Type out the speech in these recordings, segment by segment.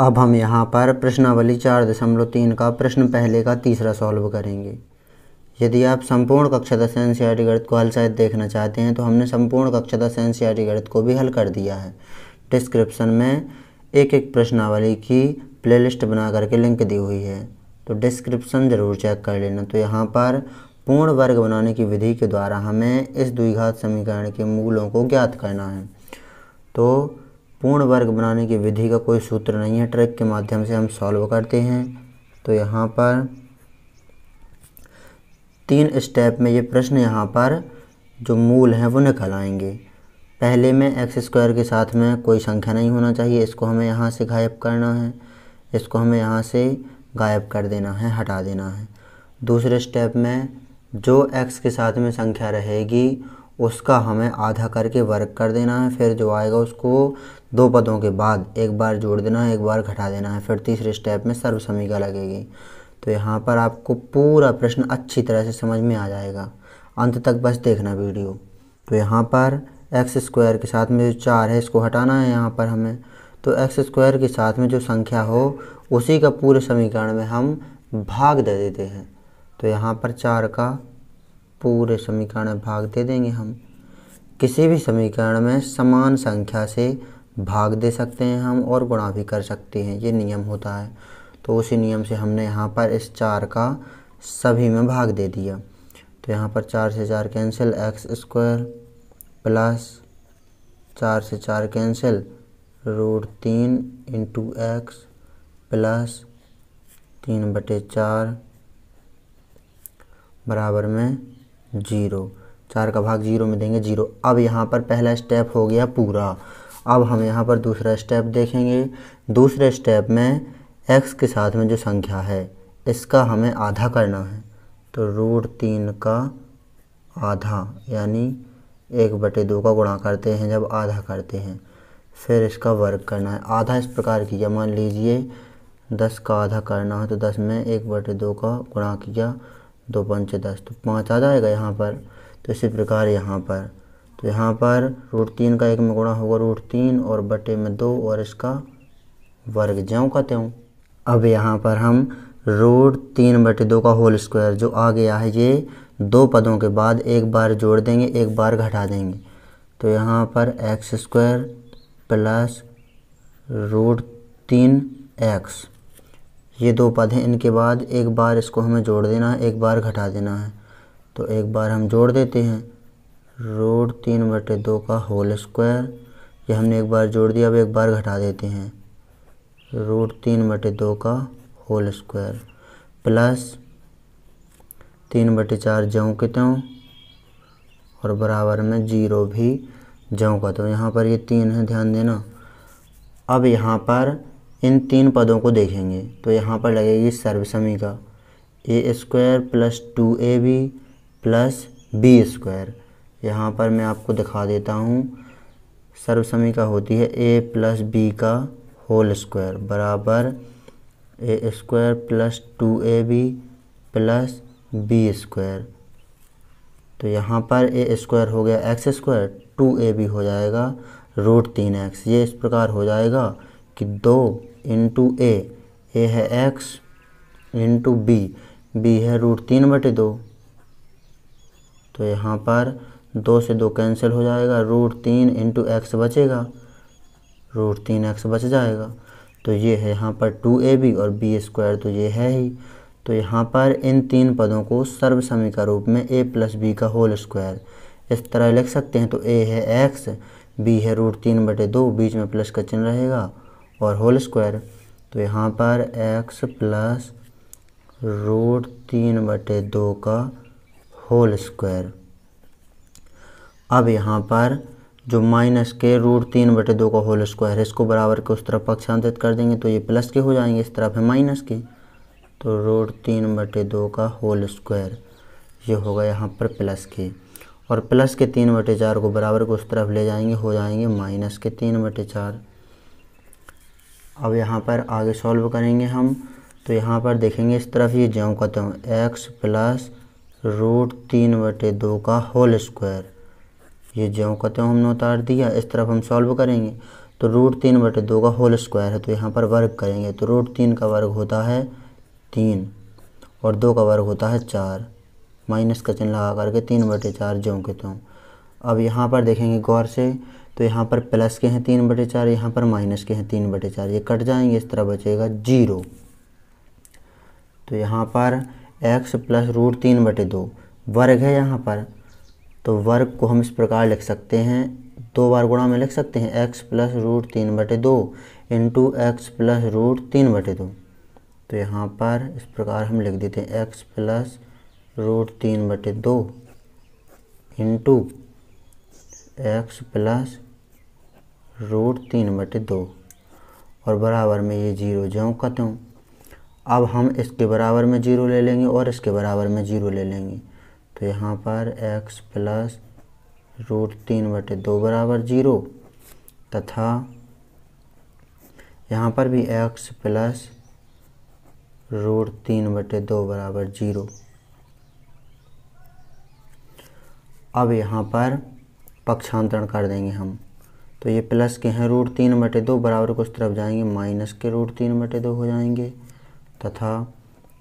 अब हम यहाँ पर प्रश्नावली 4.3 का प्रश्न पहले का तीसरा सॉल्व करेंगे। यदि आप संपूर्ण कक्षा 10 एनसीईआरटी गणित को हल सहित देखना चाहते हैं तो हमने संपूर्ण कक्षा 10 एनसीईआरटी गणित को भी हल कर दिया है। डिस्क्रिप्शन में एक एक प्रश्नावली की प्लेलिस्ट बना करके लिंक दी हुई है, तो डिस्क्रिप्शन ज़रूर चेक कर लेना। तो यहाँ पर पूर्ण वर्ग बनाने की विधि के द्वारा हमें इस द्विघात समीकरण के मूलों को ज्ञात करना है। तो पूर्ण वर्ग बनाने की विधि का कोई सूत्र नहीं है, ट्रिक के माध्यम से हम सॉल्व करते हैं। तो यहाँ पर 3 स्टेप में ये प्रश्न यहाँ पर जो मूल हैं वो निकल आएंगे। पहले में x² के साथ में कोई संख्या नहीं होना चाहिए, इसको हमें यहाँ से गायब करना है, इसको हमें यहाँ से गायब कर देना है, हटा देना है। दूसरे स्टेप में जो x के साथ में संख्या रहेगी उसका हमें आधा करके वर्ग कर देना है, फिर जो आएगा उसको 2 पदों के बाद एक बार जोड़ देना है, एक बार घटा देना है। फिर तीसरे स्टेप में सर्वसमीका लगेगी। तो यहाँ पर आपको पूरा प्रश्न अच्छी तरह से समझ में आ जाएगा, अंत तक बस देखना वीडियो। तो यहाँ पर x² के साथ में जो 4 है इसको हटाना है यहाँ पर हमें। तो x² के साथ में जो संख्या हो उसी का पूरे समीकरण में हम भाग दे देते हैं। तो यहाँ पर 4 का पूरे समीकरण में भाग दे देंगे। हम किसी भी समीकरण में समान संख्या से भाग दे सकते हैं हम, और गुणा भी कर सकते हैं, ये नियम होता है। तो उसी नियम से हमने यहाँ पर इस 4 का सभी में भाग दे दिया। तो यहाँ पर 4 से 4 कैंसिल, x² प्लस 4 से 4 कैंसिल, √3 इंटू एक्स प्लस 3/4 बराबर में 0। 4 का भाग 0 में देंगे 0। अब यहाँ पर पहला स्टेप हो गया पूरा। अब हम यहाँ पर दूसरा स्टेप देखेंगे। दूसरे स्टेप में x के साथ में जो संख्या है इसका हमें आधा करना है। तो √3 का आधा यानी 1/2 का गुणा करते हैं जब आधा करते हैं, फिर इसका वर्ग करना है। आधा इस प्रकार किया, मान लीजिए 10 का आधा करना है तो 10 में 1/2 का गुणा किया, 2 × 5 10 तो 5 आ जाएगा यहाँ पर। तो इसी प्रकार यहाँ पर, तो यहाँ पर √3 का 1 में गुणा होगा √3 और बटे में 2 और इसका वर्ग ज्यों का त्यों। अब यहाँ पर हम √3/2 का होल² जो आ गया है ये 2 पदों के बाद एक बार जोड़ देंगे, एक बार घटा देंगे। तो यहाँ पर x² प्लस √3x, ये 2 पद हैं, इनके बाद एक बार इसको हमें जोड़ देना है, एक बार घटा देना है। तो एक बार हम जोड़ देते हैं, √3/2 का होल², ये हमने एक बार जोड़ दिया, अब एक बार घटा देते हैं, √3/2 का होल² प्लस 3/4 ज्यों के त्यों और बराबर में 0 भी ज्यों का। तो यहाँ पर ये 3 है, ध्यान देना। अब यहाँ पर इन 3 पदों को देखेंगे। तो यहाँ पर लगेगी सर्वसमीका, a² plus 2ab plus b²। यहाँ पर मैं आपको दिखा देता हूँ, सर्वसमीका होती है a प्लस b का होल² बराबर a² plus 2ab plus b²। तो यहाँ पर a² हो गया x², 2ab हो जाएगा √3x। ये इस प्रकार हो जाएगा कि 2 इंटू ए है x इंटू बी है √3/2। तो यहाँ पर 2 से 2 कैंसिल हो जाएगा, √3 इंटू एक्स बचेगा, √3x बच जाएगा। तो ये है यहाँ पर 2ab और b², तो ये है ही। तो यहाँ पर इन 3 पदों को सर्वसमीका रूप में a प्लस b का होल² इस तरह लिख सकते हैं। तो a है x, b है √3/2, बीच में प्लस का चिन्ह रहेगा, और होल²। तो यहाँ पर x प्लस √3/2 का होल²। अब यहाँ पर जो माइनस के √3/2 का होल² है इसको बराबर के उस तरफ पक्षांतरित कर देंगे, तो ये प्लस के हो जाएंगे, इस तरफ है माइनस के। तो √3/2 का होल² ये होगा यहाँ पर प्लस के, और प्लस के 3/4 को बराबर के उस तरफ ले जाएंगे, हो जाएंगे माइनस के 3/4। अब यहाँ पर आगे सॉल्व करेंगे हम। तो यहाँ पर देखेंगे इस तरफ ये ज्यों का त्यों, x प्लस √3/2 का होल², ये ज्यों का त्यों हमने उतार दिया। इस तरफ हम सॉल्व करेंगे तो √3/2 का होल स्क्वायर है, तो यहाँ पर वर्ग करेंगे तो √3 का वर्ग होता है 3 और 2 का वर्ग होता है 4, माइनस का चिन्ह लगा करके 3/4 जो के तो। अब यहाँ पर देखेंगे गौर से तो यहाँ पर प्लस के हैं 3/4, यहाँ पर माइनस के हैं 3/4, ये कट जाएंगे, इस तरह बचेगा 0। तो यहाँ पर x प्लस √3/2 वर्ग है यहाँ पर, तो वर्ग को हम इस प्रकार लिख सकते हैं, दो बार गुणा में लिख सकते हैं x plus √3/2 into x plus √3/2। तो यहाँ पर इस प्रकार हम लिख देते हैं x plus √3/2 into x plus √3/2 और बराबर में ये 0 जो कहते हूँ। अब हम इसके बराबर में 0 ले लेंगे और इसके बराबर में 0 ले लेंगे, तो यहाँ पर x प्लस √3/2 बराबर 0 तथा यहाँ पर भी x प्लस √3/2 बराबर 0। अब यहाँ पर पक्षांतरण कर देंगे हम, तो ये प्लस के हैं √3/2 बराबर को उस तरफ जाएंगे माइनस के √3/2 हो जाएंगे, तथा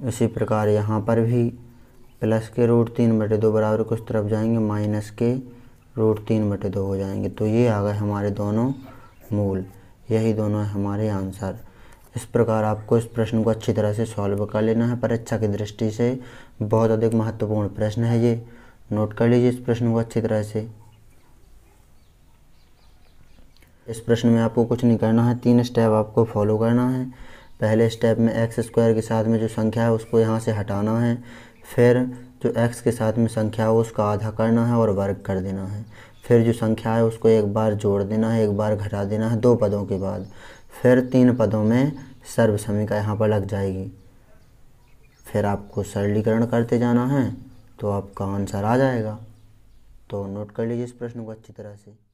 इसी प्रकार यहाँ पर भी प्लस के √3/2 बराबर को उस तरफ जाएंगे माइनस के √3/2 हो जाएंगे। तो ये आ गए हमारे दोनों मूल, यही दोनों है हमारे आंसर। इस प्रकार आपको इस प्रश्न को अच्छी तरह से सॉल्व कर लेना है, परीक्षा की दृष्टि से बहुत अधिक महत्वपूर्ण प्रश्न है ये, नोट कर लीजिए इस प्रश्न को अच्छी तरह से। इस प्रश्न में आपको कुछ नहीं करना है, 3 स्टेप आपको फॉलो करना है। पहले स्टेप में x² के साथ में जो संख्या है उसको यहाँ से हटाना है, फिर जो x के साथ में संख्या हो उसका आधा करना है और वर्ग कर देना है, फिर जो संख्या है उसको एक बार जोड़ देना है, एक बार घटा देना है 2 पदों के बाद, फिर 3 पदों में सर्वसमीका यहाँ पर लग जाएगी, फिर आपको सरलीकरण करते जाना है तो आपका आंसर आ जाएगा। तो नोट कर लीजिए इस प्रश्न को अच्छी तरह से।